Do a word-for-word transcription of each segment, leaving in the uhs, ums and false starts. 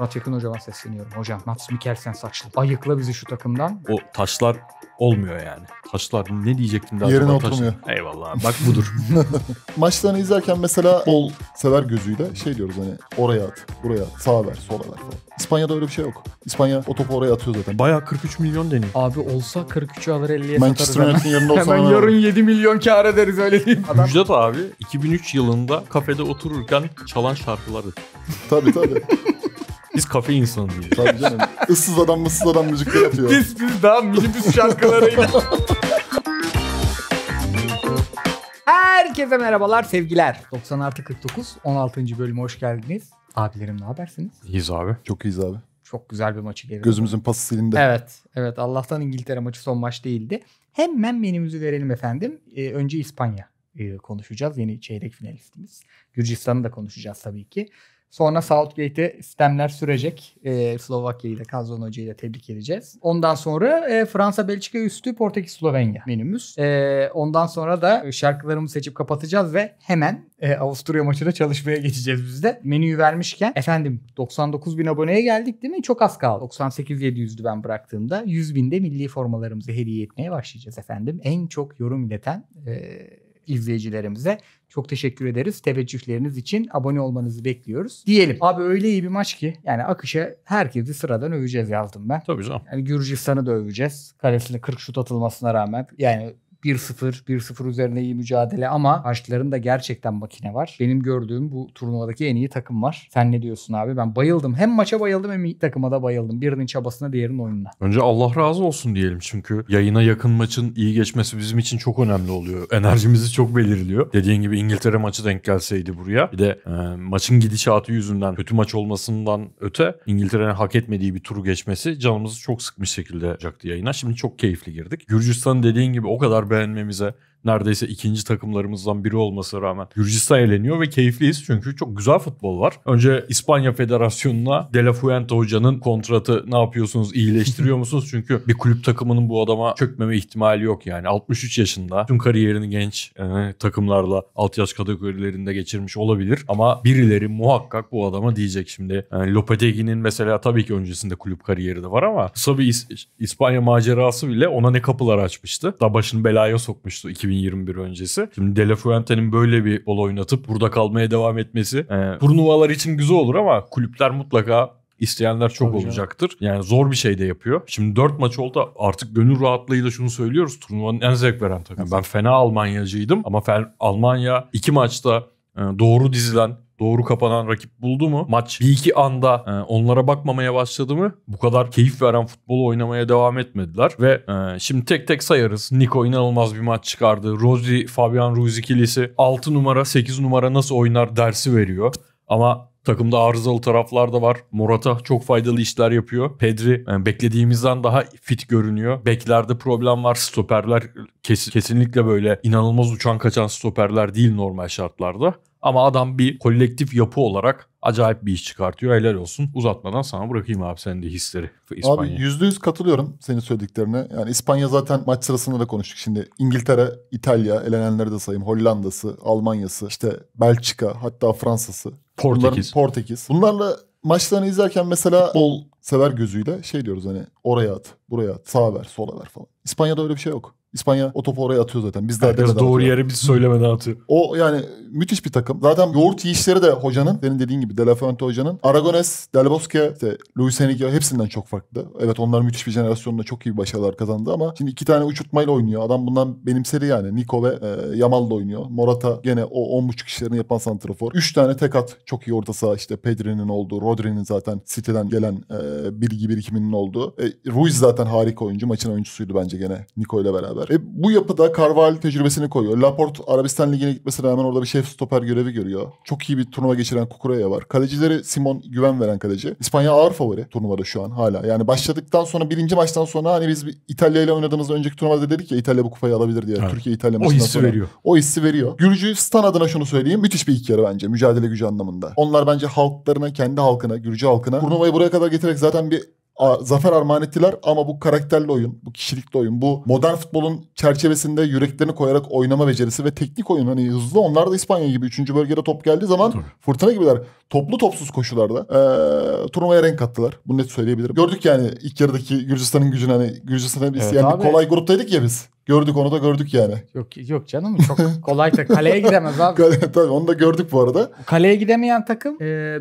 Atakan Hoca'dan sesleniyorum. Hocam Mads Mikkelsen saçlı. Ayıkla bizi şu takımdan. O taşlar olmuyor yani. Taşlar ne diyecektim daha? Yerine oturmuyor. Taş... Eyvallah bak budur. Maçlarını izlerken mesela bol sever gözüyle şey diyoruz hani oraya at, buraya at, sağa ver, sola ver falan. İspanya'da öyle bir şey yok. İspanya o topu oraya atıyor zaten. Bayağı kırk üç milyon deniyor. Abi olsa kırk üçü alır elliye Manchester satarız. Manchester United'ın yanında hemen yarın yedi milyon kar ederiz öyle değil. Adam... Müjdat abi iki bin üç yılında kafede otururken çalan şarkıları. Tabii tabii. Biz kafe insanı değiliz. Tabii canım. Issız adam mısız adam müzikler yapıyor. Biz biz daha minibüs şarkılarıyla. Herkese merhabalar, sevgiler. doksan artı kırk dokuz, on altıncı bölüme hoş geldiniz. Abilerim ne habersiniz? İyiyiz abi. Çok iyiyiz abi. Çok güzel bir maçı geride. Gözümüzün pası silindi. Evet, evet. Allah'tan İngiltere maçı son maç değildi. Hemen menümüzü verelim efendim. Ee, önce İspanya ee, konuşacağız. Yeni çeyrek finalistimiz. Gürcistan'ı da konuşacağız tabii ki. Sonra Southgate'e sistemler sürecek. Ee, Slovakya'yı da Kazan Hoca'yı da tebrik edeceğiz. Ondan sonra e, Fransa, Belçika üstü, Portekiz, Slovenya menümüz. E, ondan sonra da şarkılarımızı seçip kapatacağız ve hemen e, Avusturya maçına çalışmaya geçeceğiz biz de. Menüyü vermişken efendim doksan dokuz bin aboneye geldik değil mi? Çok az kaldı. doksan sekiz bin yedi yüzdü ben bıraktığımda. yüz binde milli formalarımızı hediye etmeye başlayacağız efendim. En çok yorum ileten... E, izleyicilerimize çok teşekkür ederiz. Teveccühleriniz için abone olmanızı bekliyoruz. Diyelim. Abi öyle iyi bir maç ki yani akışa herkesi sıradan öveceğiz yazdım ben. Tabii canım. Yani Gürcistan'ı da öveceğiz. Kalesine kırk şut atılmasına rağmen yani bir sıfır, bir sıfır üzerine iyi mücadele ama karşılarında gerçekten makine var. Benim gördüğüm bu turnuvadaki en iyi takım var. Sen ne diyorsun abi? Ben bayıldım. Hem maça bayıldım hem takıma da bayıldım. Birinin çabasına, diğerinin oyununa. Önce Allah razı olsun diyelim çünkü yayına yakın maçın iyi geçmesi bizim için çok önemli oluyor. Enerjimizi çok belirliyor. Dediğin gibi İngiltere maçı denk gelseydi buraya. Bir de e, maçın gidişatı yüzünden kötü maç olmasından öte İngiltere'nin hak etmediği bir turu geçmesi canımızı çok sıkmış şekilde olacaktı yayına. Şimdi çok keyifli girdik. Gürcistan dediğin gibi o kadar beğenmemize neredeyse ikinci takımlarımızdan biri olmasına rağmen Gürcistan eğleniyor ve keyifliyiz çünkü çok güzel futbol var. Önce İspanya Federasyonu'na De La Fuente hocanın kontratı ne yapıyorsunuz, iyileştiriyor musunuz? Çünkü bir kulüp takımının bu adama çökmeme ihtimali yok yani. altmış üç yaşında tüm kariyerini genç e, takımlarla alt yaş kategorilerinde geçirmiş olabilir ama birileri muhakkak bu adama diyecek şimdi. Yani Lopetegui'nin mesela tabii ki öncesinde kulüp kariyeri de var ama kısa bir İs- İspanya macerası bile ona ne kapılar açmıştı. Daha başını belaya sokmuştu iki bin yirmi bir öncesi. Şimdi De La Fuente'nin böyle bir bol oynatıp burada kalmaya devam etmesi evet. Turnuvalar için güzel olur ama kulüpler mutlaka İsteyenler çok tabii olacaktır. Canım. Yani zor bir şey de yapıyor. Şimdi dört maç oldu artık gönül rahatlığıyla şunu söylüyoruz. Turnuvanın en zevk veren takım. Yani ben fena Almanyacıydım ama Almanya iki maçta doğru dizilen doğru kapanan rakip buldu mu? Maç bir iki anda e, onlara bakmamaya başladı mı? Bu kadar keyif veren futbolu oynamaya devam etmediler. Ve e, şimdi tek tek sayarız. Nico inanılmaz bir maç çıkardı. Rodri, Fabian Ruiz ikilisi altı numara, sekiz numara nasıl oynar dersi veriyor. Ama takımda arızalı taraflar da var. Morata çok faydalı işler yapıyor. Pedri yani beklediğimizden daha fit görünüyor. Beklerde problem var. Stoperler kes- kesinlikle böyle inanılmaz uçan kaçan stoperler değil normal şartlarda. Ama adam bir kolektif yapı olarak acayip bir iş çıkartıyor. Helal olsun. Uzatmadan sana bırakayım abi senin de hisleri. İspanya. Abi yüzde yüz katılıyorum senin söylediklerine. Yani İspanya zaten maç sırasında da konuştuk. Şimdi İngiltere, İtalya, elenenleri de sayayım. Hollanda'sı, Almanya'sı, işte Belçika, hatta Fransa'sı. Portekiz. Portekiz. Bunlarla maçlarını izlerken mesela bol sever gözüyle şey diyoruz hani oraya at, buraya at, sağa ver, sola ver falan. İspanya'da öyle bir şey yok. İspanya o topu oraya atıyor zaten. Biz daha herkes doğru yere biz söylemeden atıyor. O yani müthiş bir takım. Zaten yoğurt yiyişleri de hocanın, senin dediğin gibi De La Fuente hocanın. Aragones, Del Bosque, işte Luis Enrique hepsinden çok farklı. Evet onlar müthiş bir jenerasyonla çok iyi başarılar kazandı ama şimdi iki tane uçurtmayla oynuyor. Adam bundan benimseri yani. Nico ve e, Yamal da oynuyor. Morata gene o on buçuk işlerini yapan santrafor. üç tane tek at çok iyi orta saha işte Pedri'nin olduğu, Rodri'nin zaten City'den gelen e, bilgi birikiminin olduğu. E, Ruiz zaten harika oyuncu. Maçın oyuncusuydu bence gene Nico ile beraber. E, bu yapıda Carvalho tecrübesini koyuyor. Laporte Arabistan Ligi'ne gitmesine rağmen orada bir şef stoper görevi görüyor. Çok iyi bir turnuva geçiren Kukuraya var. Kalecileri Simon güven veren kaleci. İspanya ağır favori turnuvada şu an hala. Yani başladıktan sonra birinci maçtan sonra hani biz İtalya ile oynadığımızda önceki turnuvada dedik ya İtalya bu kupayı alabilir diye. Evet. Türkiye İtalya maçından sonra. O hissi sonra, veriyor. O hissi veriyor. Gürcistan adına şunu söyleyeyim. Müthiş bir ilk yarı bence. Mücadele gücü anlamında. Onlar bence halklarına, kendi halkına, Gürcü halkına turnuvayı buraya kadar getirerek zaten bir zafer armağan ettiler ama bu karakterli oyun, bu kişilikli oyun, bu modern futbolun çerçevesinde yüreklerini koyarak oynama becerisi ve teknik oyun, hani hızlı, onlar da İspanya gibi üçüncü bölgede top geldiği zaman fırtına gibiler. Toplu topsuz koşularda ee, turnuvaya renk kattılar. Bunu net söyleyebilirim. Gördük yani ilk yarıdaki Gürcistan'ın gücünü, hani Gürcistan'ın evet, yani kolay gruptaydık ya biz. Gördük, onu da gördük yani. Yok yok canım, çok kolay. Kaleye gidemez abi. Tabii onu da gördük bu arada. Kaleye gidemeyen takım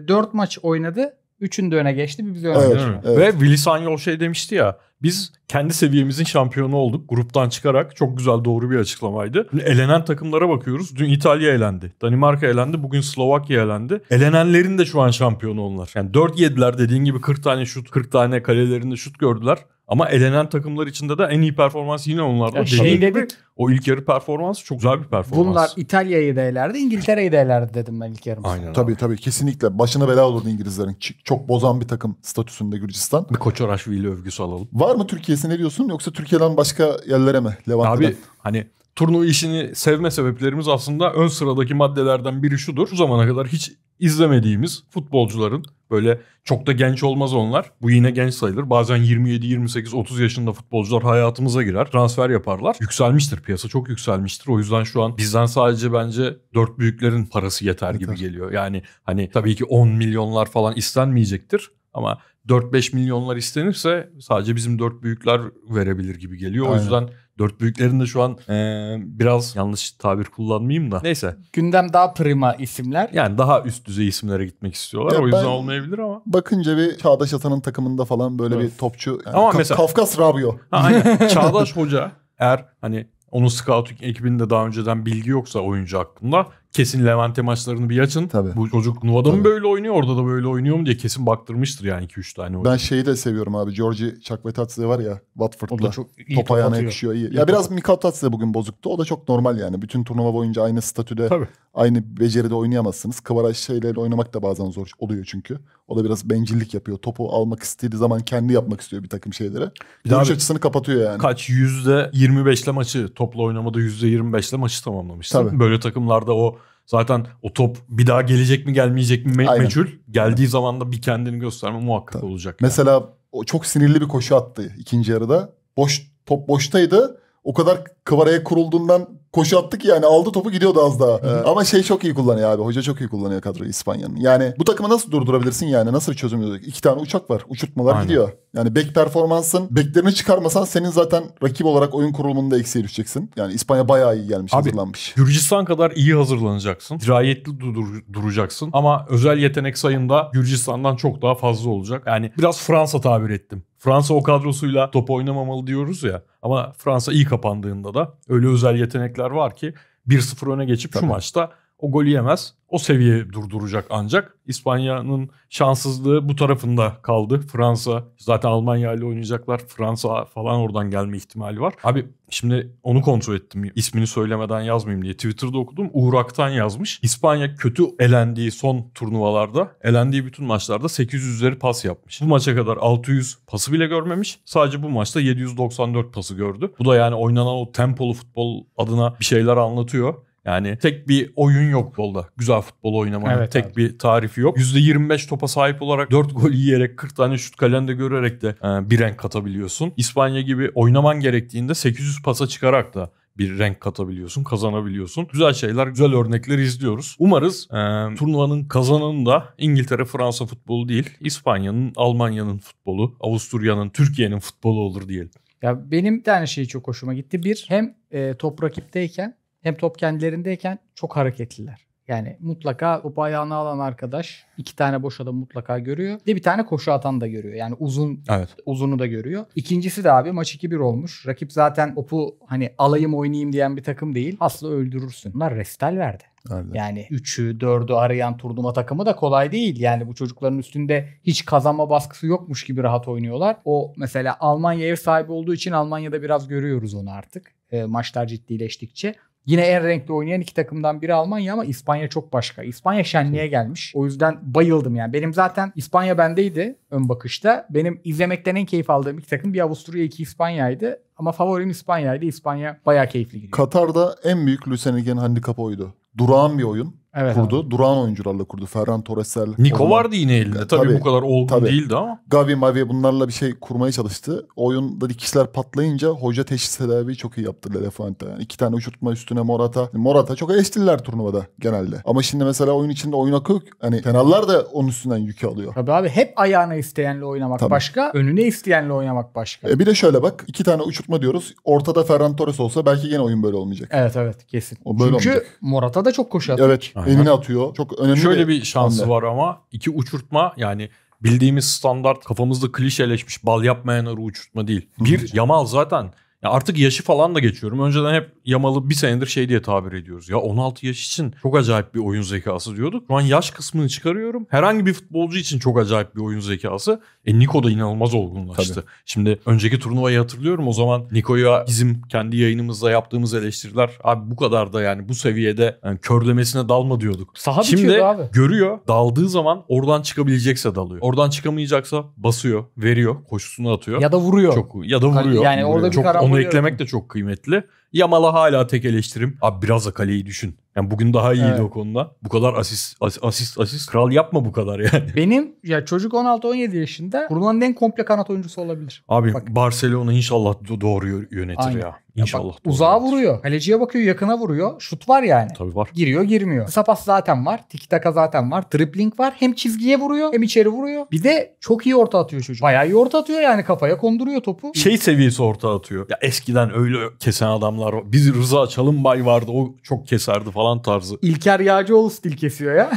dört maç oynadı. Üçün de öne geçti. Bir biz öne evet, geçti. Evet. Ve Willy Sanyol şey demişti ya. Biz kendi seviyemizin şampiyonu olduk. Gruptan çıkarak. Çok güzel, doğru bir açıklamaydı. Elenen takımlara bakıyoruz. Dün İtalya elendi. Danimarka elendi. Bugün Slovakya elendi. Elenenlerin de şu an şampiyonu onlar. Yani dört yediler dediğin gibi, kırk tane şut, kırk tane kalelerinde şut gördüler. Ama elenen takımlar içinde de en iyi performans yine onlarda. Şey dedik. O ilk yarı performansı çok güzel bir performans. Bunlar İtalya'yı da elerdi, İngiltere'yi de elerdi dedim ben ilk yarım. Aynen. Tabii tabii, kesinlikle. Başına bela olurdu İngilizlerin. Çok bozan bir takım statüsünde Gürcistan. Bir Koçoraşvili övgüsü alalım. Var mı Türkiye'si, ne diyorsun? Yoksa Türkiye'den başka yerlere mi? Levante'den. Abi hani... Turnuva işini sevme sebeplerimiz aslında ön sıradaki maddelerden biri şudur. Şu zamana kadar hiç izlemediğimiz futbolcuların, böyle çok da genç olmaz onlar. Bu yine genç sayılır. Bazen yirmi yedi, yirmi sekiz, otuz yaşında futbolcular hayatımıza girer. Transfer yaparlar. Yükselmiştir. Piyasa çok yükselmiştir. O yüzden şu an bizden sadece bence dört büyüklerin parası yeter gibi yeter. geliyor. Yani hani tabii ki on milyonlar falan istenmeyecektir. Ama dört beş milyonlar istenirse sadece bizim dört büyükler verebilir gibi geliyor. Aynen. O yüzden... Dört büyüklerin de şu an ee, biraz yanlış tabir kullanmayayım da. Neyse. Gündem daha prima isimler. Yani daha üst düzey isimlere gitmek istiyorlar. Ya o yüzden olmayabilir ama. Bakınca bir Çağdaş Atan'ın takımında falan böyle evet, bir topçu. Yani ama mesela, Kafkas Rabiot. Aynen. Çağdaş Hoca eğer hani onun scouting ekibinde daha önceden bilgi yoksa oyuncu hakkında, kesin Levante maçlarını bir açın. Tabii. Bu çocuk Nuva'da mı böyle oynuyor, orada da böyle oynuyor mu diye kesin baktırmıştır yani iki üç tane oyuncu. Ben şeyi de seviyorum abi. Georgi Çakvetatze var ya Watford'da. Top ayağına yakışıyor. İyi. İyi ya, biraz Mikao Tatse bugün bozuktu. O da çok normal yani. Bütün turnuva boyunca aynı statüde, tabii, aynı beceride oynayamazsınız. Kıvaraş şeylerle oynamak da bazen zor oluyor çünkü. O da biraz bencillik yapıyor. Topu almak istediği zaman kendi yapmak istiyor bir takım şeylere. Dönüş açısını kapatıyor yani. Kaç yüzde yirmi beşle maçı, topla oynamada yüzde yirmi beşle maçı tamamlamışsın. Tabii. Böyle takımlarda o zaten o top bir daha gelecek mi gelmeyecek mi me aynen, meçhul. Geldiği aynen, zaman da bir kendini gösterme muhakkak tabii, olacak. Yani. Mesela o çok sinirli bir koşu attı ikinci yarıda. Boş, top boştaydı. O kadar kıvaraya kurulduğundan koşu attı ki yani aldı topu gidiyordu az daha. Ee, ama şey çok iyi kullanıyor abi. Hoca çok iyi kullanıyor kadroyu İspanya'nın. Yani bu takımı nasıl durdurabilirsin yani? Nasıl bir çözüm yok? İki tane uçak var. Uçurtmalar aynen, gidiyor. Yani bek performansın, beklerini çıkarmasan senin zaten rakip olarak oyun kurulumunda eksiğe düşeceksin. Yani İspanya bayağı iyi gelmiş, abi, hazırlanmış. Gürcistan kadar iyi hazırlanacaksın. Dirayetli dur duracaksın. Ama özel yetenek sayında Gürcistan'dan çok daha fazla olacak. Yani biraz Fransa tabir ettim. Fransa o kadrosuyla top oynamamalı diyoruz ya. Ama Fransa iyi kapandığında da öyle özel yetenekler var ki bir sıfır öne geçip tabii, şu maçta o golü yemez. O seviye durduracak ancak. İspanya'nın şanssızlığı bu tarafında kaldı. Fransa zaten Almanya ile oynayacaklar. Fransa falan oradan gelme ihtimali var. Abi şimdi onu kontrol ettim. İsmini söylemeden yazmayayım diye. Twitter'da okudum. Uğur Aktan yazmış. İspanya kötü elendiği son turnuvalarda, elendiği bütün maçlarda sekiz yüz üzeri pas yapmış. Bu maça kadar altı yüz pası bile görmemiş. Sadece bu maçta yedi yüz doksan dört pası gördü. Bu da yani oynanan o tempolu futbol adına bir şeyler anlatıyor. Yani tek bir oyun yok yolda. Güzel futbol oynamanın evet, tek abi, bir tarifi yok. yüzde yirmi beş topa sahip olarak dört gol yiyerek kırk tane şut kalende görerek de bir renk katabiliyorsun. İspanya gibi oynaman gerektiğinde sekiz yüz pasa çıkarak da bir renk katabiliyorsun, kazanabiliyorsun. Güzel şeyler, güzel örnekler izliyoruz. Umarız e, turnuvanın kazananı da İngiltere-Fransa futbolu değil, İspanya'nın, Almanya'nın futbolu, Avusturya'nın, Türkiye'nin futbolu olur diyelim. Ya benim bir tane şey çok hoşuma gitti. Bir, hem e, top rakipteyken hem top kendilerindeyken çok hareketliler. Yani mutlaka topu ayağına alan arkadaş iki tane boş adam mutlaka görüyor. Bir de bir tane koşu atan da görüyor. Yani uzun evet, uzunu da görüyor. İkincisi de abi maç iki bir olmuş. Rakip zaten topu hani alayım oynayayım diyen bir takım değil. Aslı öldürürsün. Bunlar restal verdi. Aynen. Yani üçü dördü arayan turnuva takımı da kolay değil. Yani bu çocukların üstünde hiç kazanma baskısı yokmuş gibi rahat oynuyorlar. O mesela Almanya ev sahibi olduğu için Almanya'da biraz görüyoruz onu artık. E, maçlar ciddileştikçe. Yine en renkli oynayan iki takımdan biri Almanya ama İspanya çok başka. İspanya şenliğe gelmiş. O yüzden bayıldım yani. Benim zaten İspanya bendeydi ön bakışta. Benim izlemekten en keyif aldığım iki takım bir Avusturya, iki İspanya'ydı. Ama favorim İspanya'ydı. İspanya bayağı keyifli gidiyor. Katar'da en büyük Luis Enrique'nin handikapı oydu. Durağan bir oyun. Evet, kurdu. Abi. Duran oyuncularla kurdu. Ferran Torres'el. Nico onunla... vardı yine elinde. Tabii, tabii bu kadar olgun tabii. değildi ama. Gavi, Mavi bunlarla bir şey kurmaya çalıştı. Oyunda dikişler patlayınca hoca teşhis tedaviyi çok iyi yaptı De La Fuente. Yani iki tane uçurtma üstüne Morata. Morata çok eleştiriler turnuvada genelde. Ama şimdi mesela oyun içinde oyun akıyor. Hani fenalar da onun üstünden yükü alıyor. Tabii abi, hep ayağına isteyenle oynamak tabii. başka. Önüne isteyenle oynamak başka. E bir de şöyle bak. iki tane uçurtma diyoruz. Ortada Ferran Torres olsa belki yine oyun böyle olmayacak. Evet evet kesin. O böyle Çünkü olmayacak. Morata da çok koşu atıyor. Evet. Aynen. Elini atıyor. Çok önemli. Şöyle bir şansı hamle var ama iki uçurtma, yani bildiğimiz standart kafamızda klişeleşmiş bal yapmayanları uçurtma değil. Bir Yamal zaten ya, artık yaşı falan da geçiyorum. Önceden hep Yamal'ı bir senedir şey diye tabir ediyoruz. Ya on altı yaş için çok acayip bir oyun zekası diyorduk. Şu an yaş kısmını çıkarıyorum. Herhangi bir futbolcu için çok acayip bir oyun zekası. E Nico da inanılmaz olgunlaştı. Tabii. Şimdi önceki turnuvayı hatırlıyorum. O zaman Nico'ya bizim kendi yayınımızda yaptığımız eleştiriler. Abi bu kadar da yani bu seviyede yani körlemesine dalma diyorduk. Saha şimdi abi görüyor. Daldığı zaman oradan çıkabilecekse dalıyor. Oradan çıkamayacaksa basıyor, veriyor, koşusunu atıyor. Ya da vuruyor. Çok, ya da vuruyor. Yani vuruyor. Orada bir karar. Onu eklemek de çok kıymetli. Yamal'a hala tek eleştirim. Abi biraz da kaleyi düşün. Yani bugün daha iyiydi evet. o konuda. Bu kadar asist, asist, asist. Kral yapma bu kadar yani. Benim ya çocuk on altı on yedi yaşında kurulan en komple kanat oyuncusu olabilir. Abi bak, Barcelona inşallah doğru yönetir aynen. ya. İnşallah. Ya bak, uzağa vuruyor. Kaleciye bakıyor, yakına vuruyor. Şut var yani. Tabii var. Giriyor, girmiyor. Kısa pas zaten var. Tiki taka zaten var. Tripling var. Hem çizgiye vuruyor hem içeri vuruyor. Bir de çok iyi orta atıyor çocuk. Bayağı iyi orta atıyor yani, kafaya konduruyor topu. Şey seviyesi orta atıyor. Ya eskiden öyle kesen adamlar. Biz Rıza Çalınbay vardı. O çok keserdi falan tarzı. İlker Yağcıoğlu stil kesiyor ya.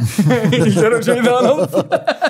İlker Hoca'yı da analım.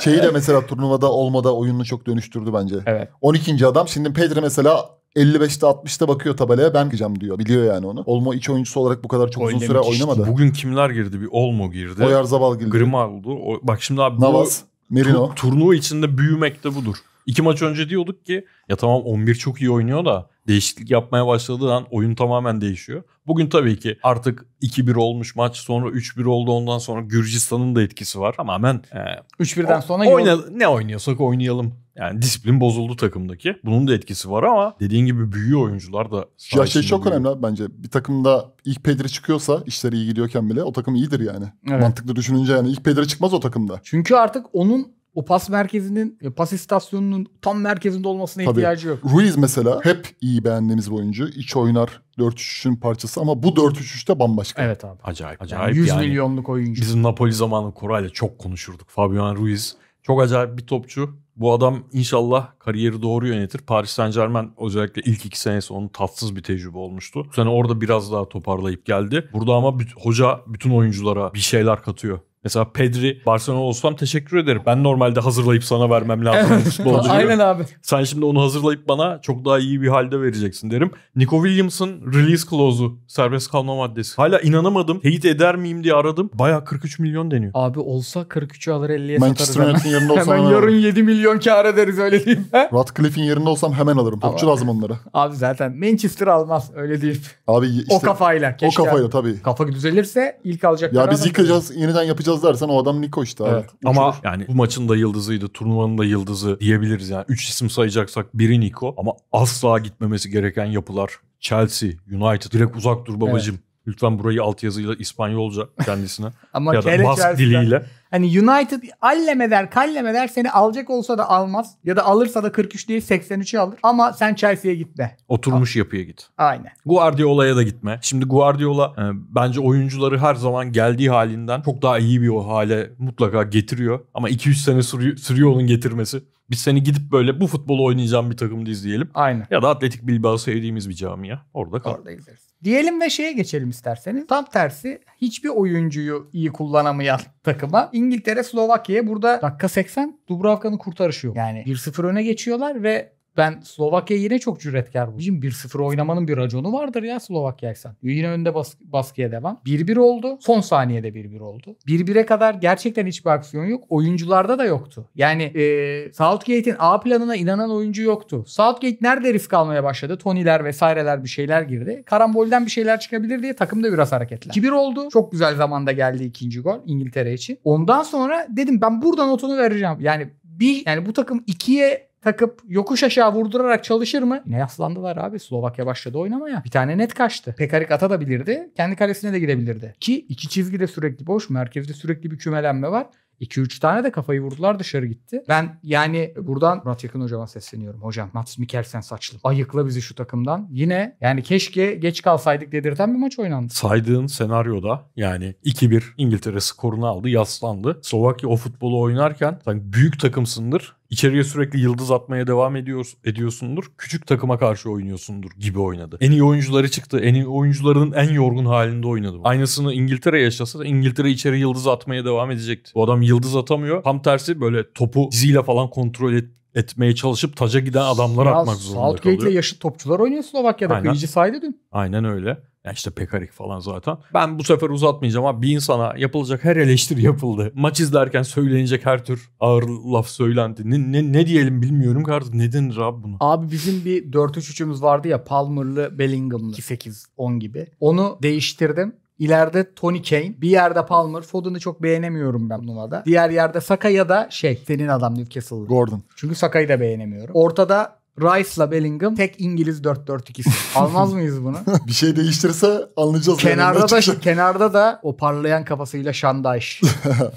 Şeyi de mesela turnuvada olmadan oyununu çok dönüştürdü bence. Evet. on ikinci adam. Şimdi Pedri mesela elli beşte altmışta bakıyor tabelaya, ben gireceğim diyor. Biliyor yani onu. Olmo iç oyuncusu olarak bu kadar çok Oylemiş uzun süre oynamadı. Bugün kimler girdi? Bir Olmo girdi. Oyarzabal girdi. Grimaldo. Bak şimdi abi Navas, Merino. Turnuva içinde büyümek de budur. İki maç önce diyorduk ki ya tamam on bir çok iyi oynuyor da değişiklik yapmaya başladığı an oyun tamamen değişiyor. Bugün tabii ki artık iki bir olmuş maç, sonra üç bir oldu, ondan sonra Gürcistan'ın da etkisi var. Tamamen e, üç birden sonra oyna, ne oynuyorsak oynayalım. Yani disiplin bozuldu takımdaki. Bunun da etkisi var ama dediğin gibi büyüyor oyuncular da. Ya şey çok büyüyor. Önemli bence. Bir takımda ilk Pedri çıkıyorsa işleri iyi gidiyorken bile o takım iyidir yani. Evet. Mantıklı düşününce yani ilk Pedri çıkmaz o takımda. Çünkü artık onun o pas merkezinin, pas istasyonunun tam merkezinde olmasına tabii ihtiyacı yok. Ruiz mesela hep iyi beğendiğimiz bir oyuncu. İç oynar. dört üç üçün parçası ama bu dört üç üçte bambaşka. Evet abi. Acayip. Acayip yani yüz yani milyonluk oyuncu. Bizim Napoli zamanı Koray'la çok konuşurduk. Fabian Ruiz çok acayip bir topçu. Bu adam inşallah kariyeri doğru yönetir. Paris Saint-Germain özellikle ilk iki senesi onun tatsız bir tecrübe olmuştu. Bu sene orada biraz daha toparlayıp geldi. Burada ama hoca bütün oyunculara bir şeyler katıyor. Mesela Pedri, Barcelona olsam teşekkür ederim. Ben normalde hazırlayıp sana vermem lazım. Evet. Aynen abi. Sen şimdi onu hazırlayıp bana çok daha iyi bir halde vereceksin derim. Nico Williams'ın release clause'u, serbest kalma maddesi. Hala inanamadım. Teyit eder miyim diye aradım. Bayağı kırk üç milyon deniyor. Abi olsa kırk üçü alır elliye satarız. Manchester yerinde olsam hemen yarın yedi milyon kar ederiz, öyle diyeyim. Radcliffe'in yerinde olsam hemen alırım. Topçu lazım onlara. Abi zaten Manchester almaz, öyle diyeyim. Abi işte, o kafayla. O kafayla tabii. Kafa düzelirse ilk alacaklar. Ya biz yıkacağız, yeniden yapacağız dersen o adam Nico işte. Evet. Ama uçurur. Yani bu maçın da yıldızıydı, turnuvanın da yıldızı diyebiliriz yani. Üç isim sayacaksak biri Nico ama asla gitmemesi gereken yapılar. Chelsea, United. Direkt uzak dur babacığım. Evet. Lütfen burayı altyazıyla İspanyolca kendisine ama ya da Bask diliyle. Hani United alleme der, kalleme der, seni alacak olsa da almaz. Ya da alırsa da kırk üç değil seksen üçü alır. Ama sen Chelsea'ye gitme. Oturmuş yapıya git. Aynen. Guardiola'ya da gitme. Şimdi Guardiola e, bence oyuncuları her zaman geldiği halinden çok daha iyi bir o hale mutlaka getiriyor. Ama iki üç sene sürüyor, sürüyor onun getirmesi. Biz seni gidip böyle bu futbolu oynayacağım bir takımda izleyelim. Aynen. Ya da Atletik Bilbao sevdiğimiz bir camia. Orada kal. Orada izleriz. Diyelim ve şeye geçelim isterseniz. Tam tersi hiçbir oyuncuyu iyi kullanamayan takıma İngiltere Slovakya'ya burada dakika seksen Dubravka'nın kurtarışı yok. Yani bir sıfır öne geçiyorlar ve ben Slovakya yine çok cüretkar buldum. Şimdi bir sıfır oynamanın bir raconu vardır ya Slovakya'ysan. Yine önde bas baskıya devam. bir bir oldu. Son saniyede bir bir oldu. bir bire kadar gerçekten hiçbir aksiyon yok. Oyuncularda da yoktu. Yani e, Southgate'in A planına inanan oyuncu yoktu. Southgate nerede risk almaya başladı? Toney'ler vesaireler bir şeyler girdi. Karambolden bir şeyler çıkabilir diye takımda biraz hareketler. iki bir oldu. Çok güzel zamanda geldi ikinci gol İngiltere için. Ondan sonra dedim ben buradan notunu vereceğim. Yani bir yani bu takım ikiye takıp yokuş aşağı vurdurarak çalışır mı? Ne yaslandılar abi. Slovakya başladı oynamaya. Bir tane net kaçtı. Pekarik atabilirdi. Kendi kalesine de girebilirdi. Ki iki çizgide sürekli boş. Merkezde sürekli bir kümelenme var. iki üç tane de kafayı vurdular, dışarı gitti. Ben yani buradan Murat Yakın hocama sesleniyorum. Hocam Mads Mikkelsen saçlı. Ayıkla bizi şu takımdan. Yine yani keşke geç kalsaydık dedirten bir maç oynandı. Saydığın senaryoda yani iki bir İngiltere skorunu aldı, yaslandı. Slovakya o futbolu oynarken sanki büyük takımsındır. İçeriye sürekli yıldız atmaya devam ediyor, ediyorsundur. Küçük takıma karşı oynuyorsundur gibi oynadı. En iyi oyuncuları çıktı. En iyi oyuncularının en yorgun halinde oynadı. Aynısını İngiltere yaşasa da İngiltere içeri yıldız atmaya devam edecekti. Bu adam yıldız atamıyor. Tam tersi böyle topu diziyle falan kontrol et, etmeye çalışıp taca giden adamlar ya, atmak zorunda kalıyor. Southgate'le yaşlı topçular oynuyor Slovakya'da. Aynen. Kıyıcı saydı dün. Aynen öyle. Ya işte Pekarik falan zaten. Ben bu sefer uzatmayacağım ama bir insana yapılacak her eleştiri yapıldı. Maç izlerken söylenecek her tür ağır laf söylendi. Ne, ne, ne diyelim bilmiyorum kardeşim. Ne denir abi bunu? Abi bizim bir dört üç üçümüz vardı ya, Palmer'lı, Bellingham'lı, iki sekiz on gibi. Onu değiştirdim. İleride Toney, Kane. Bir yerde Palmer. Foden'ı çok beğenemiyorum ben numarada. Diğer yerde Saka ya da şey, senin adam Newcastle'lı Gordon. Çünkü Saka'yı da beğenemiyorum. Ortada Rice'la Bellingham, tek İngiliz dört dört iki. Almaz mıyız bunu? Bir şey değiştirse anlayacağız. Kenarda da, kenarda da o parlayan kafasıyla Şandaş.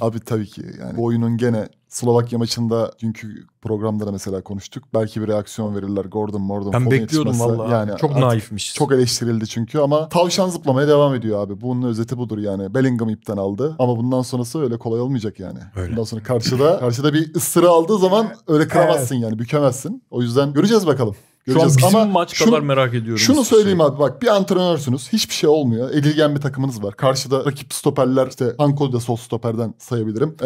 Abi tabii ki yani bu oyunun gene Slovakya maçında dünkü programda da mesela konuştuk. Belki bir reaksiyon verirler. Gordon, Mordon. Ben bekliyordum valla. Yani çok naifmiş. Çok eleştirildi çünkü ama tavşan zıplamaya devam ediyor abi. Bunun özeti budur yani. Bellingham ipten aldı ama bundan sonrası öyle kolay olmayacak yani. Öyle. Bundan sonra karşıda karşıda bir ısırı aldığı zaman öyle kıramazsın, evet. Yani bükemezsin. O yüzden göreceğiz bakalım. Göreceğiz. Şu an bizim ama maç kadar şunu, merak ediyorum. Şunu söyleyeyim şey. Abi bak, bir antrenörsünüz. Hiçbir şey olmuyor. Edilgen bir takımınız var. Karşıda rakip stoperler, işte Anko da sol stoperden sayabilirim. Ee,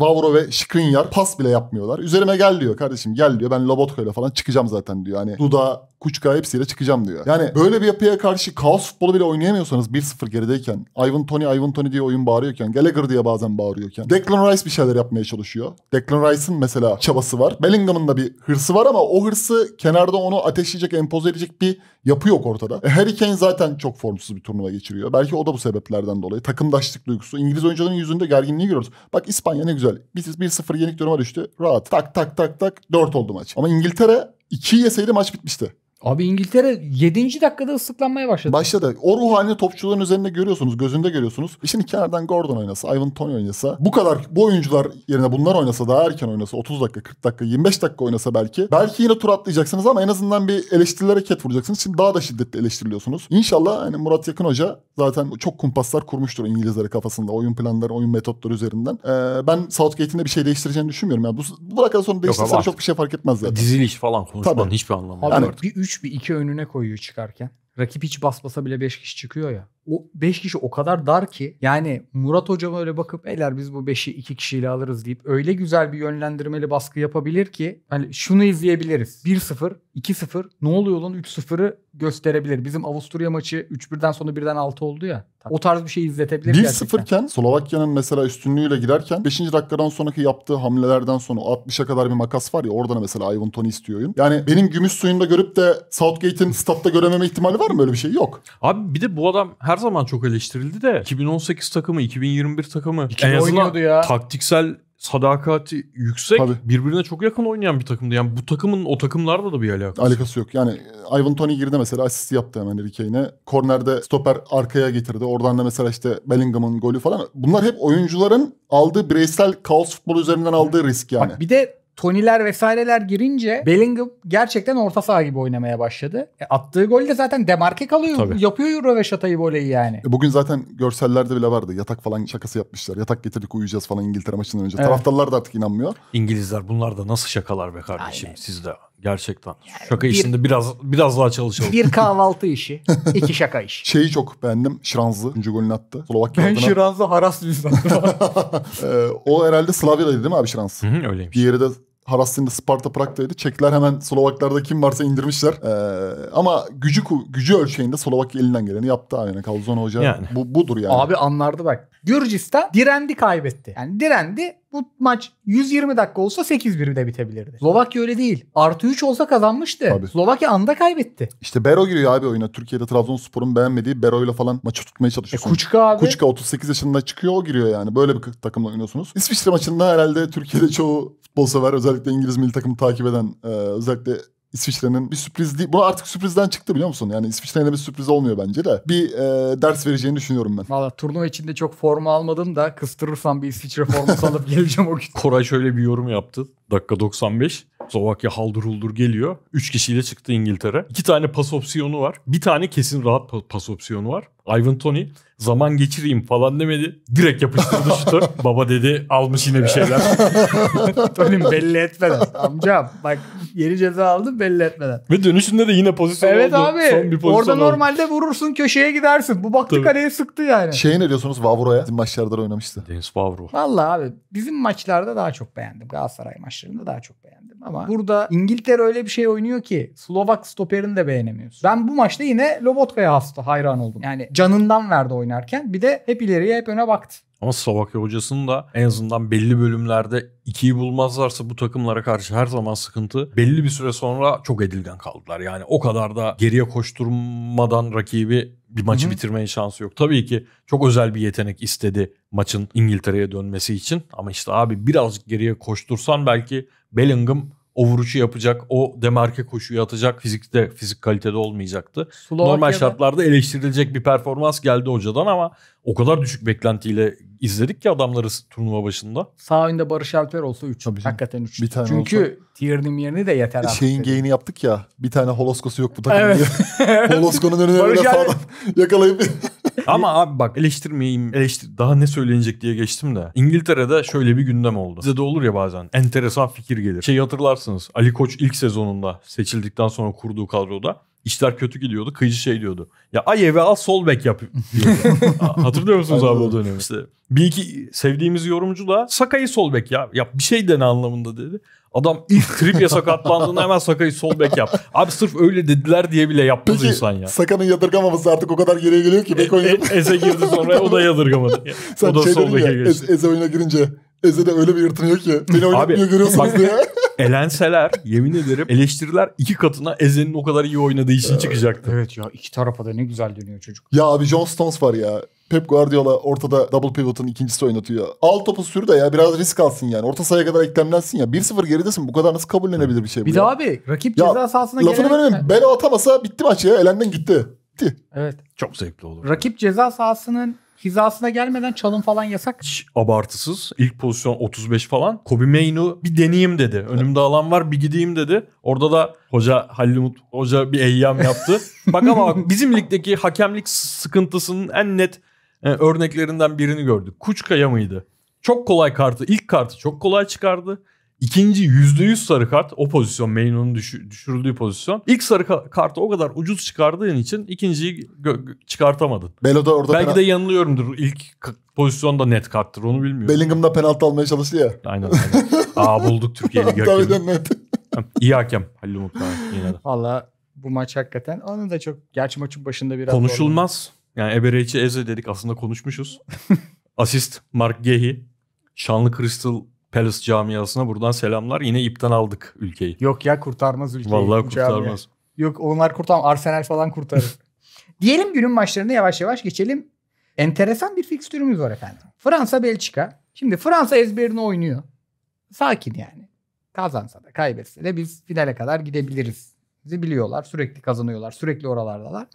Vavro ve Skriniar pas bile yapmıyorlar. Üzerime gel diyor kardeşim, gel diyor. Ben Lobotka'yla falan çıkacağım zaten diyor. Hani Duda, Kuška hepsiyle çıkacağım diyor. Yani böyle bir yapıya karşı kaos futbolu bile oynayamıyorsanız bir sıfır gerideyken, Ivan Toney, Ivan Toney diye oyun bağırıyorken, Gallagher diye bazen bağırıyorken, Declan Rice bir şeyler yapmaya çalışıyor. Declan Rice'ın mesela çabası var. Bellingham'ın da bir hırsı var ama o hırsı kenarda onu ateşleyecek, empoze edecek bir yapı yok ortada. E, Harry Kane zaten çok formsuz bir turnuva geçiriyor. Belki o da bu sebeplerden dolayı. Takımdaşlık duygusu. İngiliz oyuncuların yüzünde gerginliği görüyoruz. Bak İspanya ne güzel. bir sıfır yenik duruma düştü. Rahat. Tak tak tak tak. dört oldu maç. Ama İngiltere iki yeseydi maç bitmişti. Abi İngiltere yedinci dakikada ıslıklanmaya başladı. Başladı. O ruh halini topçuların üzerinde görüyorsunuz. Gözünde görüyorsunuz. Şimdi kenardan Gordon oynasa, Ivan Toney oynasa, bu kadar bu oyuncular yerine bunlar oynasa, daha erken oynasa, otuz dakika, kırk dakika, yirmi beş dakika oynasa belki. Belki yine tur atlayacaksınız ama en azından bir eleştirilere ket vuracaksınız. Şimdi daha da şiddetli eleştiriliyorsunuz. İnşallah hani Murat Yakın Hoca zaten çok kumpaslar kurmuştur İngilizlere kafasında. Oyun planları, oyun metotları üzerinden. Ee, ben Southgate'in de bir şey değiştireceğini düşünmüyorum. Yani bu, bu dakikadan sonra değiştirse çok bir şey fark etmez zaten. Diziliş falan konuşmanın hiçbir anlamı yani, yok. Bir üç bir iki önüne koyuyor çıkarken. Rakip hiç basmasa bile beş kişi çıkıyor ya. O beş kişi o kadar dar ki yani Murat hocama öyle bakıp "Beyler biz bu beşi iki kişiyle alırız" deyip öyle güzel bir yönlendirmeli baskı yapabilir ki hani şunu izleyebiliriz. bir sıfır, iki sıfır, ne oluyor lan üç sıfırı gösterebilir. Bizim Avusturya maçı üç birden sonra birden altı oldu ya. O tarz bir şey izletebilir gerçekten. bir sıfır iken Slovakya'nın mesela üstünlüğüyle girerken beşinci dakikadan sonraki yaptığı hamlelerden sonra altmışa kadar bir makas var ya, oradan mesela Ivan Toney istiyor oyun. Yani benim gümüş suyunda görüp de Southgate'in statta görememe ihtimali var mı? Öyle bir şey yok. Abi bir de bu adam her zaman çok eleştirildi de iki bin on sekiz takımı, iki bin yirmi bir takımı en azından taktiksel sadakati yüksek, tabii, birbirine çok yakın oynayan bir takımdı. Yani bu takımın o takımlarla da bir alakası. Alakası yok. Yani Ivan Toney girdi mesela, asist yaptı hemen Harry Kane'e. Kornerde stoper arkaya getirdi. Oradan da mesela işte Bellingham'ın golü falan. Bunlar hep oyuncuların aldığı bireysel kaos futbolu üzerinden aldığı risk yani. Bak bir de Tony'ler vesaireler girince Bellingham gerçekten orta saha gibi oynamaya başladı. E attığı gol de zaten demarke kalıyor. Tabii. Yapıyor röveşatayı, voleyi yani. E bugün zaten görsellerde bile vardı. Yatak falan şakası yapmışlar. Yatak getirdik uyuyacağız falan İngiltere maçından önce. Evet. Taraftarlar da artık inanmıyor. İngilizler bunlar da nasıl şakalar be kardeşim. Aynen. Siz de gerçekten. Yani şaka bir, işinde biraz biraz daha çalışalım. Bir kahvaltı işi, iki şaka işi. Şeyi çok beğendim. Şiranz'ı üçüncü golünü attı. Slovakya ben adına. Şiranz'ı haras biz ee, o herhalde Slavya'daydı değil mi abi Şiranz? Hı hı, öyleymiş. Diğeri de Haras'ın da Sparta Prag'daydı. Çekler hemen Slovaklarda kim varsa indirmişler. Ee, ama gücü gücü ölçeğinde Slovakya elinden geleni yaptı. Yani Calzone Hoca yani. Bu, budur yani. Abi anlardı bak. Gürcistan direndi, kaybetti. Yani direndi. bu maç yüz yirmi dakika olsa sekiz bir de bitebilirdi. Slovakya öyle değil. artı üç olsa kazanmıştı. Tabii. Slovakya anda kaybetti. İşte Bero giriyor abi oyuna. Türkiye'de Trabzonspor'un beğenmediği Bero'yla falan maçı tutmaya çalışıyor. E, Kuška abi. Kuška otuz sekiz yaşında çıkıyor, o giriyor yani. Böyle bir takımla oynuyorsunuz. İsviçre maçında herhalde Türkiye'de çoğu futbol sever, özellikle İngiliz milli takımı takip eden, e, özellikle İsviçre'nin bir sürpriz değil. Bu artık sürprizden çıktı biliyor musun? Yani İsviçre'nin de bir sürpriz olmuyor bence de. Bir e, ders vereceğini düşünüyorum ben. Valla turnuva içinde çok forma almadım da kıstırırsam bir İsviçre forması alıp geleceğim o gün. Koray şöyle bir yorum yaptı. Dakika doksan beş. Slovakya haldır huldur geliyor. üç kişiyle çıktı İngiltere. iki tane pas opsiyonu var. Bir tane kesin rahat pas opsiyonu var. Ivan Toney zaman geçireyim falan demedi. Direkt yapıştırdı şutu. Baba dedi almış yine bir şeyler. Toney belli etmeden. Amcam bak yeni ceza aldı belli etmeden. Ve dönüşünde de yine pozisyon evet oldu. Evet abi. Pozisyon orada oldu. Normalde vurursun köşeye gidersin. Bu baktı kaleye sıktı yani. Şey ne diyorsunuz Vavro'ya? Bizim maçlarda oynamıştı. Deniz Vavro. Valla abi bizim maçlarda daha çok beğendim. Galatasaray maçlarında daha çok beğendim. Ama burada İngiltere öyle bir şey oynuyor ki Slovak stoperini de beğenemiyorsun. Ben bu maçta yine Lobotka'ya hasta hayran oldum. Yani canından verdi oynarken. Bir de hep ileriye hep öne baktı. Ama Slovakya hocasının da en azından belli bölümlerde ikiyi bulmazlarsa bu takımlara karşı her zaman sıkıntı. Belli bir süre sonra çok edilgen kaldılar. Yani o kadar da geriye koşturmadan rakibi bir maçı Hı -hı. bitirmenin şansı yok. Tabii ki çok özel bir yetenek istedi maçın İngiltere'ye dönmesi için. Ama işte abi birazcık geriye koştursan belki Bellingham o vuruşu yapacak, o demarke koşuyu atacak, fizikte fizik kalitede olmayacaktı. Slovakya'da. Normal şartlarda eleştirilecek bir performans geldi hocadan ama o kadar düşük beklentiyle izledik ki adamları turnuva başında. Sağ önde Barış Alper olsa üç. Hakikaten üç. Çünkü Tierney'in yerini de yeter. Şeyin geyini yaptık ya, bir tane Holosko'su yok bu takımın. Evet. Holosko'nun önüne böyle sağdan yakalayıp... Ama abi bak eleştirmeyeyim, eleştir daha ne söylenecek diye geçtim de. İngiltere'de şöyle bir gündem oldu. Size de olur ya bazen enteresan fikir gelir. Şey hatırlarsınız, Ali Koç ilk sezonunda seçildikten sonra kurduğu kadroda işler kötü gidiyordu. Kıyıcı şey diyordu. Ya Ayev'i al sol bek yap diyordu. Hatırlıyor musunuz abi o dönemi? İşte bir iki sevdiğimiz yorumcu da Saka'yı sol bek ya. Ya bir şey dene anlamında dedi. Adam ilk Trippier sakatlandığında hemen Saka'yı sol bek yap. Abi sırf öyle dediler diye bile yapmaz peki, insan ya. Saka'nın yadırgamaması artık o kadar geriye geliyor ki. Bek e, e, Eze girdi sonra o da yadırgamadı. Sen o da şey sol beke geçti. Eze oyuna girince Eze de öyle bir yırtınıyor ki. Beni oynatmıyor görüyorsunuz diye. Elenseler yemin ederim eleştiriler iki katına Eze'nin o kadar iyi oynadığı için evet. çıkacaktı. Evet ya iki tarafa da ne güzel dönüyor çocuk. Ya abi John Stones var ya. Pep Guardiola ortada double pivot'un ikincisi oynatıyor. Al topu sür de ya biraz risk alsın yani. Orta sahaya kadar eklemlensin ya. bir sıfır geridesin. Bu kadar nasıl kabullenebilir bir şey bu bir ya? Bir de abi rakip ya, ceza sahasına gelene... Lafını vermeyeyim. Belo atamasa bitti maç ya. Elenden gitti. Bitti. Evet. Çok zevkli olur. Rakip ceza sahasının hizasına gelmeden çalım falan yasak. Hiç abartısız. İlk pozisyon otuz beş falan. Kobe Main'u bir deneyeyim dedi. Önümde alan var bir gideyim dedi. Orada da hoca Halil Umut hoca bir eyyam yaptı. Bak ama bak bizim ligdeki hakemlik sıkıntısının en net yani örneklerinden birini gördük. Kuška'ya mıydı? Çok kolay kartı. İlk kartı çok kolay çıkardı. İkinci yüzde yüz sarı kart. O pozisyon Main'un düşürüldüğü pozisyon. İlk sarı kartı o kadar ucuz çıkardığın için ikinciyi çıkartamadın. Belo da orada belki de yanılıyorumdur. İlk pozisyonda net karttır onu bilmiyorum. Bellingham'da penaltı almaya çalıştı ya. Aynen aynen. Aa bulduk Türkiye'yi. İyi hakem Halil Umut. Valla bu maç hakikaten onu da çok gerçi maçın başında biraz konuşulmaz. Oldu. Yani Ebereç'i Eze dedik aslında konuşmuşuz. Asist Mark Gehi. Şanlı Crystal Palace camiasına buradan selamlar. Yine ipten aldık ülkeyi. Yok ya kurtarmaz ülkeyi. Vallahi kurtarmaz. Camiye. Yok onlar kurtarmaz. Arsenal falan kurtarır. Diyelim günün maçlarını yavaş yavaş geçelim. Enteresan bir fikstürümüz var efendim. Fransa Belçika. Şimdi Fransa ezberini oynuyor. Sakin yani. Kazansa da kaybetse de biz finale kadar gidebiliriz. Bizi biliyorlar. Sürekli kazanıyorlar. Sürekli oralardalar.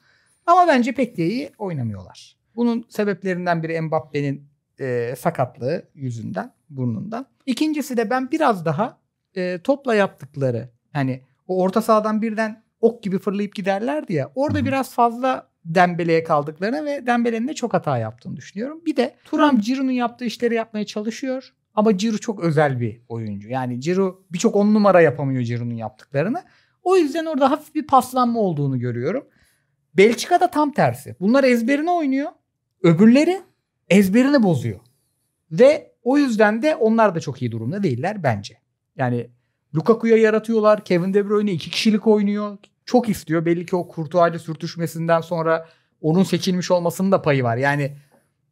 Ama bence pek de iyi oynamıyorlar. Bunun sebeplerinden biri Mbappe'nin e, sakatlığı yüzünden, burnundan. İkincisi de ben biraz daha e, topla yaptıkları, hani o orta sahadan birden ok gibi fırlayıp giderlerdi ya. Orada Hı. biraz fazla Dembele'ye kaldıklarına ve Dembele'nin de çok hata yaptığını düşünüyorum. Bir de Thuram Giroud'un yaptığı işleri yapmaya çalışıyor. Ama Giroud çok özel bir oyuncu. Yani Giroud birçok on numara yapamıyor Giroud'un yaptıklarını. O yüzden orada hafif bir paslanma olduğunu görüyorum. Belçika'da tam tersi. Bunlar ezberine oynuyor. Öbürleri ezberini bozuyor. Ve o yüzden de onlar da çok iyi durumda değiller bence. Yani Lukaku'ya yaratıyorlar. Kevin De Bruyne iki kişilik oynuyor. Çok istiyor. Belli ki o Kurtuacı sürtüşmesinden sonra onun seçilmiş olmasının da payı var. Yani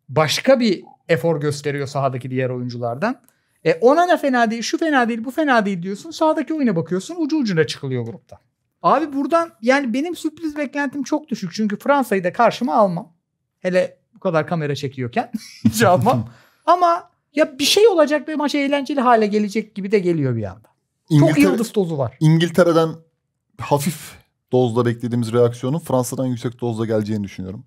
başka bir efor gösteriyor sahadaki diğer oyunculardan. E ona da fena değil, şu fena değil, bu fena değil diyorsun. Sağdaki oyuna bakıyorsun, ucu ucuna çıkılıyor grupta. Abi buradan yani benim sürpriz beklentim çok düşük. Çünkü Fransa'yı da karşıma almam. Hele bu kadar kamera çekiyorken hiç almam. Ama ya bir şey olacak ve maç eğlenceli hale gelecek gibi de geliyor bir anda. Çok yıldız tozu var. İngiltere'den hafif dozla beklediğimiz reaksiyonun Fransa'dan yüksek dozla geleceğini düşünüyorum.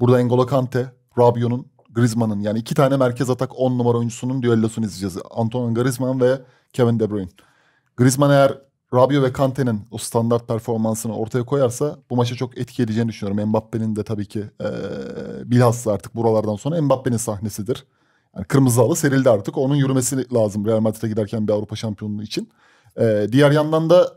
Burada N'Golo Kante, Rabiot'un, Griezmann'ın yani iki tane merkez atak on numara oyuncusunun düellosunu izleyeceğiz. Antoine Griezmann ve Kevin De Bruyne. Griezmann eğer Rabiot ve Kante'nin o standart performansını ortaya koyarsa bu maça çok etki edeceğini düşünüyorum. Mbappe'nin de tabii ki ee, bilhassa artık buralardan sonra Mbappe'nin sahnesidir. Yani kırmızı halı serildi artık. Onun yürümesi lazım Real Madrid'e giderken bir Avrupa şampiyonluğu için. Ee, diğer yandan da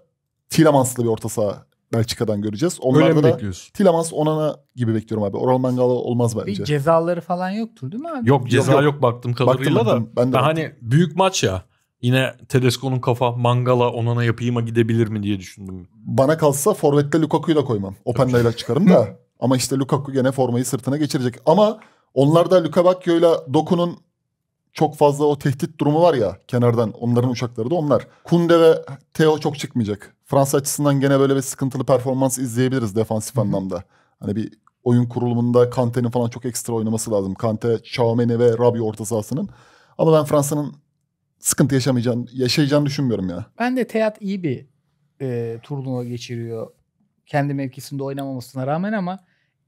Tielemans'lı bir orta saha Belçika'dan göreceğiz. Onlarda da Tielemans Onana gibi bekliyorum abi. Oral Mangala olmaz bence. Bir cezaları falan yoktur değil mi abi? Yok ceza yok, yok baktım kadarıyla da. Ben de ben hani büyük maç ya. Yine Tedesco'nun kafa Mangala Onana yapayıma gidebilir mi diye düşündüm. Bana kalsa forvette Lukaku'yu da koymam. Openda'yla çıkarım da. Ama işte Lukaku gene formayı sırtına geçirecek. Ama onlarda Lukavakio'yla Doku'nun çok fazla o tehdit durumu var ya kenardan. Onların uçakları da onlar. Kunde ve Theo çok çıkmayacak. Fransa açısından gene böyle bir sıkıntılı performans izleyebiliriz defansif anlamda. Hani bir oyun kurulumunda Kante'nin falan çok ekstra oynaması lazım. Kante, Tchouaméni ve Rabiot orta sahasının. Ama ben Fransa'nın sıkıntı yaşamayacağını, yaşayacağını düşünmüyorum ya. Ben de Teat iyi bir e, turnuva geçiriyor. Kendi mevkisinde oynamamasına rağmen ama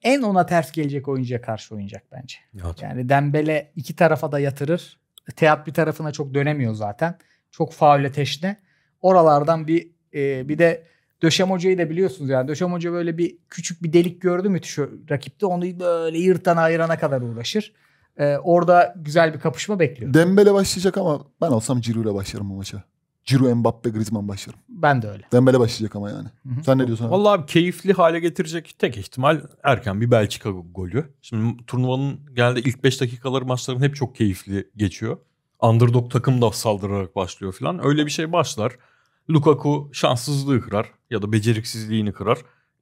en ona ters gelecek oyuncuya karşı oynayacak bence. Evet. Yani Dembele iki tarafa da yatırır. Teat bir tarafına çok dönemiyor zaten. Çok faule teşne. Oralardan bir e, bir de Döşem Hoca'yı da biliyorsunuz yani. Döşem Hoca böyle bir küçük bir delik gördü mü şu rakipte onu böyle yırtana ayırana kadar uğraşır. Ee, orada güzel bir kapışma bekliyorum. Dembele başlayacak ama ben olsam Ciro ile başlarım bu maça. Ciro, Mbappe, Griezmann başlarım. Ben de öyle. Dembele başlayacak ama yani. Hı hı. Sen ne diyorsun? Vallahi abi, keyifli hale getirecek tek ihtimal erken bir Belçika golü. Şimdi turnuvanın genelde ilk beş dakikaları maçların hep çok keyifli geçiyor. Underdog takım da saldırarak başlıyor falan. Öyle bir şey başlar. Lukaku şanssızlığı kırar ya da beceriksizliğini kırar.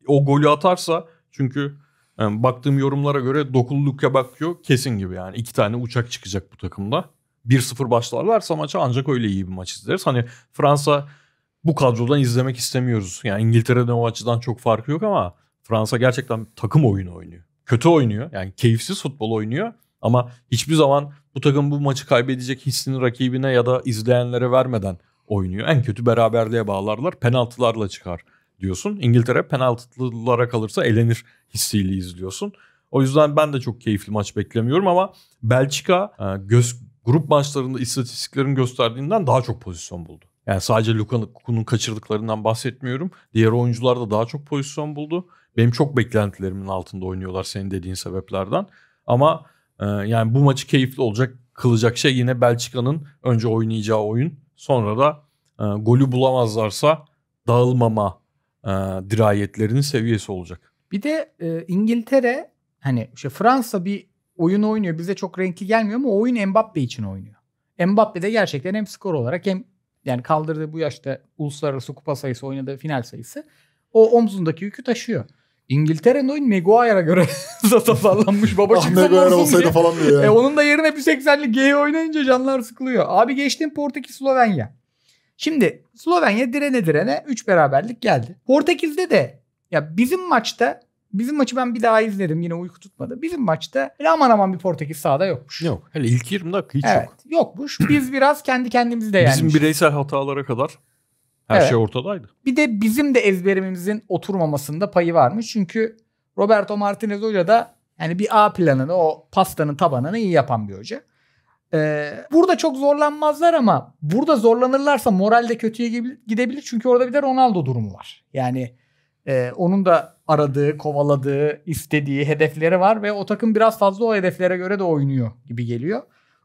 O golü atarsa çünkü... Yani baktığım yorumlara göre Dokuluk'a bakıyor kesin gibi yani. İki tane uçak çıkacak bu takımda. bir sıfır başlarlarsa maça ancak öyle iyi bir maç izleriz. Hani Fransa bu kadrodan izlemek istemiyoruz. Yani İngiltere'den o açıdan çok farkı yok ama Fransa gerçekten takım oyunu oynuyor. Kötü oynuyor yani keyifsiz futbol oynuyor. Ama hiçbir zaman bu takım bu maçı kaybedecek hissini rakibine ya da izleyenlere vermeden oynuyor. En kötü beraberliğe bağlarlar, penaltılarla çıkar diyorsun. İngiltere penaltılara kalırsa elenir hissiyle izliyorsun. O yüzden ben de çok keyifli maç beklemiyorum ama Belçika göz, grup maçlarında istatistiklerin gösterdiğinden daha çok pozisyon buldu. Yani sadece Lukaku'nun kaçırdıklarından bahsetmiyorum. Diğer oyuncular da daha çok pozisyon buldu. Benim çok beklentilerimin altında oynuyorlar senin dediğin sebeplerden. Ama yani bu maçı keyifli olacak kılacak şey yine Belçika'nın önce oynayacağı oyun. Sonra da golü bulamazlarsa dağılmama E, dirayetlerinin seviyesi olacak. Bir de e, İngiltere hani işte Fransa bir oyun oynuyor. Bize çok renkli gelmiyor ama o oyun Mbappe için oynuyor. Mbappe de gerçekten hem skor olarak hem yani kaldırdığı bu yaşta uluslararası kupa sayısı oynadığı final sayısı o omzundaki yükü taşıyor. İngiltere'nin oyun Maguire'a göre tasarlanmış. Baba ah, Maguire olsaydı falan diyor. E, onun da yerine bir seksenlik G oynayınca canlar sıkılıyor. Abi geçtim Portekiz Slovenya. Şimdi Slovenya direne direne üç beraberlik geldi. Portekiz'de de ya bizim maçta bizim maçı ben bir daha izledim yine uyku tutmadı. Bizim maçta aman aman bir Portekiz sahada yokmuş. Yok. Hele ilk yirmi dakika hiç evet, yok. Yokmuş. Biz biraz kendi kendimizi de yenmişiz. Bizim bireysel hatalara kadar her evet, şey ortadaydı. Bir de bizim de ezberimizin oturmamasında payı varmış. Çünkü Roberto Martinez Hoca da yani bir A planını o pastanın tabanını iyi yapan bir hoca. Burada çok zorlanmazlar ama burada zorlanırlarsa moral de kötüye gidebilir. Çünkü orada bir de Ronaldo durumu var. Yani e, onun da aradığı, kovaladığı, istediği hedefleri var ve o takım biraz fazla o hedeflere göre de oynuyor gibi geliyor.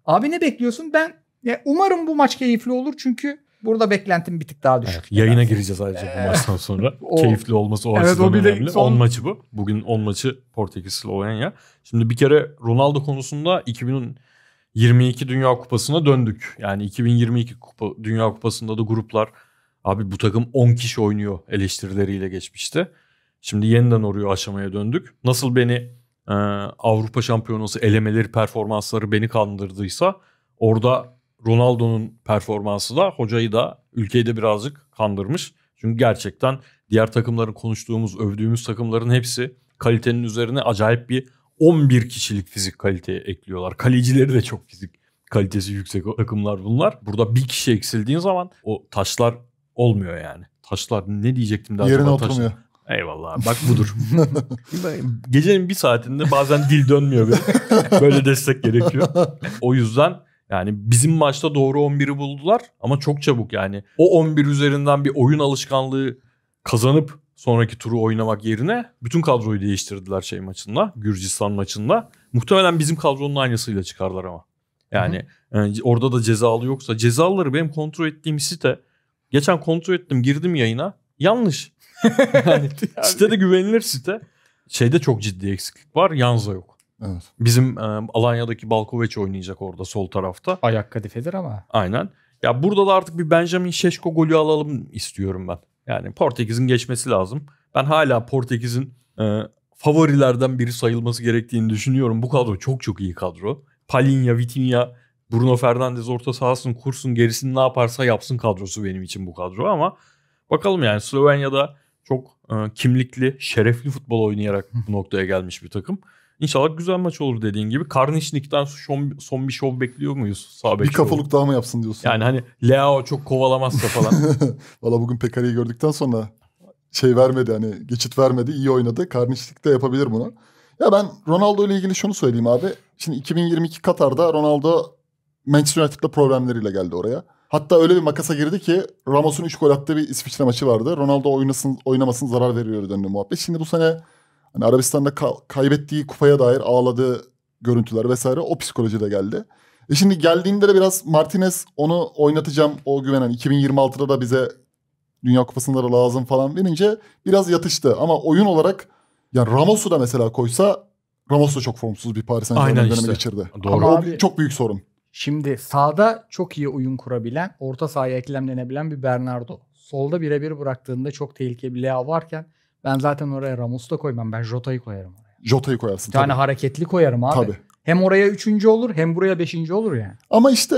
Abi ne bekliyorsun? Ben ya umarım bu maç keyifli olur çünkü burada beklentim bir tık daha düşük. Evet, yayına lazım. Gireceğiz ayrıca ee, bu maçtan sonra. O, keyifli olması o evet, açıdan o önemli. Son... on maçı bu. Bugün on maçı Portekiz Slovenya. Şimdi bir kere Ronaldo konusunda iki bin yirmi iki Dünya Kupası'na döndük. Yani iki bin yirmi iki Kupa, Dünya Kupası'nda da gruplar abi bu takım on kişi oynuyor eleştirileriyle geçmişti. Şimdi yeniden oraya aşamaya döndük. Nasıl beni e, Avrupa Şampiyonası elemeleri performansları beni kandırdıysa orada Ronaldo'nun performansı da hocayı da ülkeyi de birazcık kandırmış. Çünkü gerçekten diğer takımların konuştuğumuz, övdüğümüz takımların hepsi kalitenin üzerine acayip bir on bir kişilik fizik kaliteye ekliyorlar. Kalecileri de çok fizik kalitesi yüksek takımlar bunlar. Burada bir kişi eksildiğin zaman o taşlar olmuyor yani. Taşlar ne diyecektim daha yerine oturmuyor. Taş... Eyvallah bak budur. Gecenin bir saatinde bazen dil dönmüyor böyle. Böyle destek gerekiyor. O yüzden yani bizim maçta doğru on biri buldular ama çok çabuk yani. O on bir üzerinden bir oyun alışkanlığı kazanıp sonraki turu oynamak yerine bütün kadroyu değiştirdiler şey maçında, Gürcistan maçında. Muhtemelen bizim kadronun aynısıyla çıkarlar ama. Yani, yani orada da cezalı yoksa. Cezalıları benim kontrol ettiğim site. Geçen kontrol ettim, girdim yayına. Yanlış. Yani, sitede güvenilir site. Şeyde çok ciddi eksiklik var. Yanza yok. Evet. Bizim e, Alanya'daki Balkoveç oynayacak orada sol tarafta. Ayak kadifedir ama. Aynen. Ya burada da artık bir Benjamin Şeşko golü alalım istiyorum ben. Yani Portekiz'in geçmesi lazım. Ben hala Portekiz'in e, favorilerden biri sayılması gerektiğini düşünüyorum. Bu kadro çok çok iyi kadro. Palinha, Vitinha, Bruno Fernandes orta sahasını kursun, gerisini ne yaparsa yapsın kadrosu benim için bu kadro ama bakalım yani Slovenya'da çok e, kimlikli, şerefli futbol oynayarak bu noktaya gelmiş bir takım. İnşallah güzel maç olur dediğin gibi. Karnişnik'ten son, son bir şov bekliyor muyuz? Sağ bir kafalık daha mı yapsın diyorsun? Yani hani Leao çok kovalamazsa falan. Valla bugün Pekari'yi gördükten sonra şey vermedi hani geçit vermedi, iyi oynadı. Karnişlik de yapabilir bunu. Ya ben Ronaldo ile ilgili şunu söyleyeyim abi. Şimdi iki bin yirmi iki Katar'da Ronaldo Manchester United'la problemleriyle geldi oraya. Hatta öyle bir makasa girdi ki Ramos'un üç gol attığı bir İsviçre maçı vardı. Ronaldo oynasın, oynamasın zarar veriyor döndü muhabbet. Şimdi bu sene hani Arabistan'da ka kaybettiği kupaya dair ağladığı görüntüler vesaire o psikolojiyle geldi. E şimdi geldiğinde de biraz Martinez onu oynatacağım o güvenen iki bin yirmi altıda da bize Dünya Kupası'nda da lazım falan denince biraz yatıştı. Ama oyun olarak yani Ramos'u da mesela koysa Ramos da çok formsuz bir Paris Saint-Germain'e işte. Geçirdi. Doğru. Ama abi, çok büyük sorun. Şimdi sağda çok iyi oyun kurabilen, orta sahaya eklemlenebilen bir Bernardo. Solda birebir bıraktığında çok tehlikeli bir Leao varken ben zaten oraya Ramos'u da koymam. Ben Jota'yı koyarım oraya. Jota'yı koyarsın. Bir tane tabii. Hareketli koyarım abi. Tabii. Hem oraya üçüncü olur hem buraya beşinci olur yani. Ama işte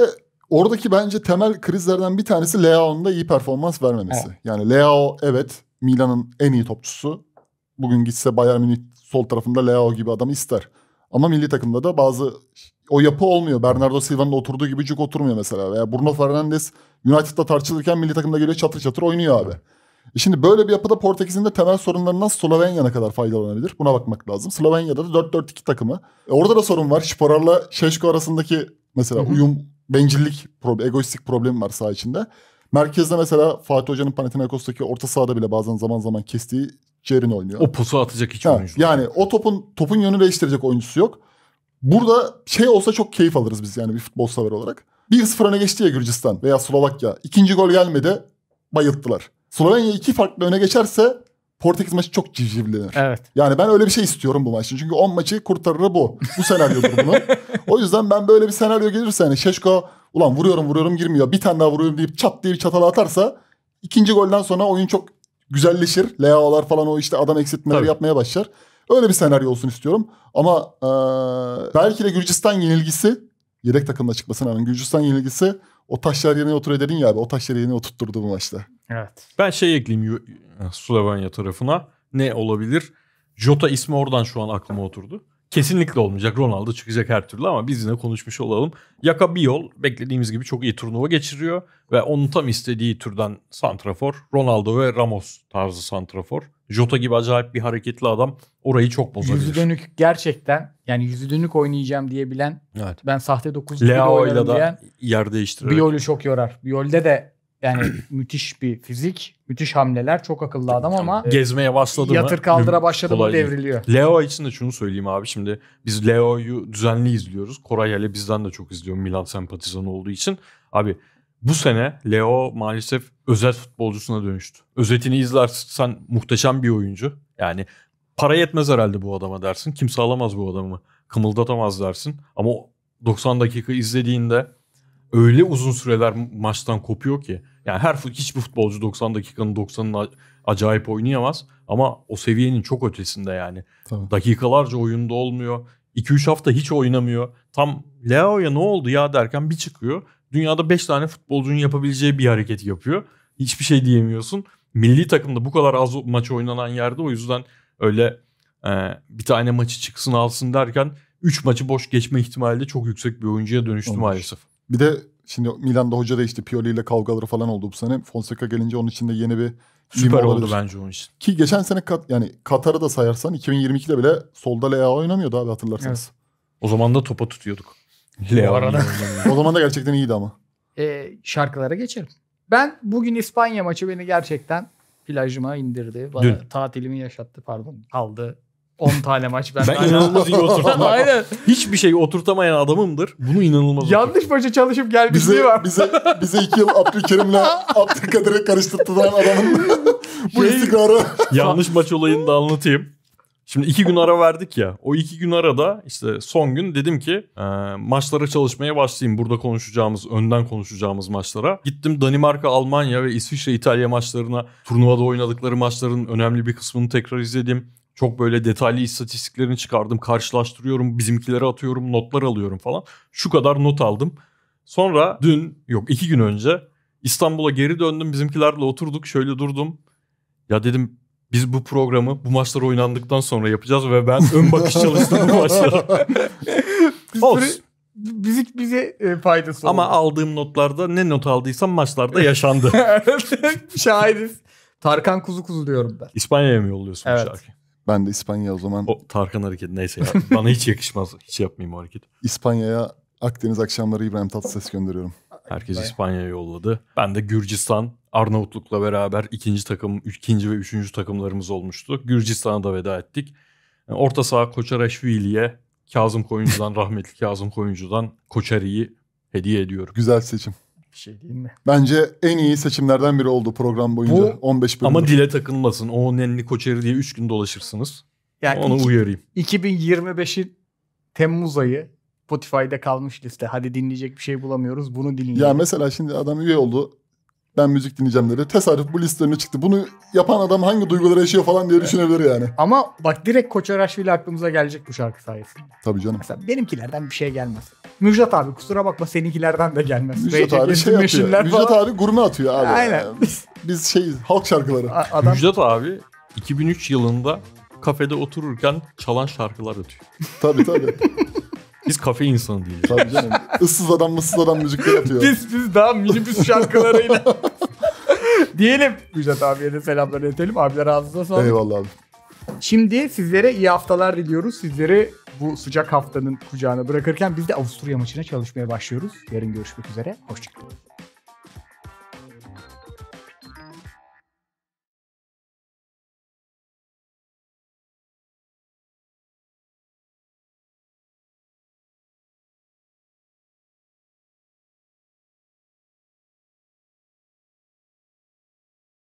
oradaki bence temel krizlerden bir tanesi Leao'nun da iyi performans vermemesi. Evet. Yani Leao evet Milan'ın en iyi topçusu. Bugün gitse Bayern Münih sol tarafında Leao gibi adam ister. Ama milli takımda da bazı o yapı olmuyor. Bernardo Silva'nın oturduğu gibi cuk oturmuyor mesela. Veya Bruno Fernandes United'da tartışılırken milli takımda geliyor çatır çatır oynuyor abi. E şimdi böyle bir yapıda Portekiz'in de temel sorunlarından Slovenya'na kadar faydalanabilir. Buna bakmak lazım. Slovenya'da da dört dört iki takımı. E orada da sorun var. Šporar'la Šeško arasındaki mesela hı hı. uyum, bencillik, problem, egoistik problemi var saha içinde. Merkezde mesela Fatih Hoca'nın Panathinaikos'taki orta sahada bile bazen zaman zaman kestiği Cerin oynuyor. O pusu atacak hiç oyuncu. Yani o topun topun yönünü değiştirecek oyuncusu yok. Burada şey olsa çok keyif alırız biz yani bir futbol sever olarak. bir sıfır öne geçti ya Gürcistan veya Slovakya. İkinci gol gelmedi. Bayılttılar. Slovenya iki farklı öne geçerse Portekiz maçı çok civcivlenir. Evet. Yani ben öyle bir şey istiyorum bu maçta. Çünkü on maçı kurtarırı bu. Bu senaryodur bunu. O yüzden ben böyle bir senaryo gelirse hani Şeşko ulan vuruyorum vuruyorum girmiyor. Bir tane daha vuruyorum deyip çat diye bir çatala atarsa ikinci golden sonra oyun çok güzelleşir. Leao'lar falan o işte adam eksiltmeleri tabii. yapmaya başlar. Öyle bir senaryo olsun istiyorum. Ama ee, belki de Gürcistan yenilgisi yedek takımla çıkmasına rağmen Gürcistan yenilgisi o taşlar yerine oturuyor dedin ya abi. O taşları yerine oturtturdu bu maçta. Evet. Ben şey ekleyeyim Slovenya tarafına. Ne olabilir? Jota ismi oradan şu an aklıma oturdu. Kesinlikle olmayacak. Ronaldo çıkacak her türlü ama biz yine konuşmuş olalım. Yaka bir yol beklediğimiz gibi çok iyi turnuva geçiriyor. Ve onun tam istediği türden santrafor. Ronaldo ve Ramos tarzı santrafor. Jota gibi acayip bir hareketli adam orayı çok bozabilir. Yüzü dönük gerçekten yani yüzü dönük oynayacağım diyebilen evet. ben sahte dokuzlu bile oynarım diyen yer değiştirerek. Biyol'u çok yorar. Biyol'de de yani müthiş bir fizik, müthiş hamleler, çok akıllı adam ama gezmeye başladı mı? Yatır kaldıra başladı mı devriliyor. Leo için de şunu söyleyeyim abi şimdi biz Leo'yu düzenli izliyoruz. Koray hele bizden de çok izliyor Milan sempatizanı olduğu için. Abi bu sene Leo maalesef özet futbolcusuna dönüştü. Özetini izlersen muhteşem bir oyuncu. Yani para yetmez herhalde bu adama dersin. Kimse alamaz bu adamı. Kımıldatamaz dersin. Ama doksan dakika izlediğinde öyle uzun süreler maçtan kopuyor ki. Yani her hiçbir futbolcu doksan dakikanın doksanını acayip oynayamaz. Ama o seviyenin çok ötesinde yani. Tabii. Dakikalarca oyunda olmuyor. iki üç hafta hiç oynamıyor. Tam Leo'ya ne oldu ya derken bir çıkıyor. dünyada beş tane futbolcunun yapabileceği bir hareketi yapıyor. Hiçbir şey diyemiyorsun. Milli takımda bu kadar az maç oynanan yerde o yüzden öyle e, bir tane maçı çıksın alsın derken üç maçı boş geçme ihtimali de çok yüksek bir oyuncuya dönüştü olmuş maalesef. Bir de şimdi Milan'da hoca değişti. Pioli ile kavgaları falan oldu bu sene. Fonseca gelince onun için de yeni bir... Süper oldu olabilir bence onun için. Ki geçen sene kat, yani Katar'ı da sayarsan iki bin yirmi ikide bile solda Lea oynamıyordu abi, hatırlarsanız. Evet. O zaman da topa tutuyorduk. Lea arada. O zaman da gerçekten iyiydi ama. E, şarkılara geçelim. Ben bugün İspanya maçı beni gerçekten plajıma indirdi. Bana dün tatilimi yaşattı, pardon, aldı. on tane maç ben, ben inanılmaz iyi oturtamam. Aynen. Hiçbir şey oturtamayan adamımdır. Bunu inanılmaz. Yanlış maça çalışıp gelmişliği var. Bize bize iki yıl Abdülkerim'le Abdülkadir'e karıştırtılan adamın bu şey, istikrarı. Yanlış maç olayını da anlatayım. Şimdi iki gün ara verdik ya. O iki gün arada işte son gün dedim ki e, maçlara çalışmaya başlayayım. Burada konuşacağımız, önden konuşacağımız maçlara. Gittim Danimarka, Almanya ve İsviçre, İtalya maçlarına. Turnuvada oynadıkları maçların önemli bir kısmını tekrar izledim. Çok böyle detaylı istatistiklerini çıkardım. Karşılaştırıyorum. Bizimkilere atıyorum. Notlar alıyorum falan. Şu kadar not aldım. Sonra dün yok iki gün önce İstanbul'a geri döndüm. Bizimkilerle oturduk. Şöyle durdum. Ya dedim biz bu programı bu maçlar oynandıktan sonra yapacağız ve ben ön bakış çalıştım bu maçlara. Olsun. Bizi, bize faydası oldu. Ama aldığım notlarda ne not aldıysam maçlarda yaşandı. Şahidiz. Tarkan kuzu kuzu diyorum ben. İspanya'ya mı yolluyorsun evet bu şarkıyı? Ben de İspanya'ya o zaman... O Tarkan hareketi neyse ya. Bana hiç yakışmaz. Hiç yapmayayım o hareketi. İspanya'ya Akdeniz akşamları İbrahim Tatlıses gönderiyorum. Herkes İspanya'ya yolladı. Ben de Gürcistan, Arnavutluk'la beraber ikinci takım, ikinci ve üçüncü takımlarımız olmuştu. Gürcistan'a da veda ettik. Orta saha Koçaraşvili'ye, Kazım Koyuncu'dan, rahmetli Kazım Koyuncu'dan Koçari'yi hediye ediyorum. Güzel seçim. Bir şey değil mi? Bence en iyi seçimlerden biri oldu program boyunca. Bu, on beş bölümde. Ama dile takılmasın. O nenli Koçeri diye üç gün dolaşırsınız. Yani onu iki, uyarayım. iki bin yirmi beşin Temmuz ayı Spotify'da kalmış liste. Hadi dinleyecek bir şey bulamıyoruz. Bunu dinleyelim. Ya mesela şimdi adam üye oldu. Ben müzik dinleyeceğim dedi. Tesadüf bu liste önüne çıktı. Bunu yapan adam hangi duyguları yaşıyor falan diye evet düşünebilir yani. Ama bak direkt Koçaraşvili aklımıza gelecek bu şarkı sayesinde. Tabii canım. Mesela benimkilerden bir şey gelmez. Müjdat abi kusura bakma seninkilerden de gelmez. Müjdat Bey, abi şey atıyor. Falan. Müjdat abi gurme atıyor abi. Aynen. Biz şey halk şarkıları. Adam... Müjdat abi iki bin üç yılında kafede otururken çalan şarkılar atıyor. Tabii tabii. Biz kafe insanı değiliz. Tabii canım. Issız adam mısız adam müzikler atıyor. Biz biz daha minibüs şarkılarıyla. Diyelim Müjdat abiye de selamları edelim. Abiler ağzınıza sağlık. Eyvallah abi. Şimdi sizlere iyi haftalar diliyoruz. Sizleri bu sıcak haftanın kucağına bırakırken biz de Avusturya maçına çalışmaya başlıyoruz. Yarın görüşmek üzere. Hoşçakalın.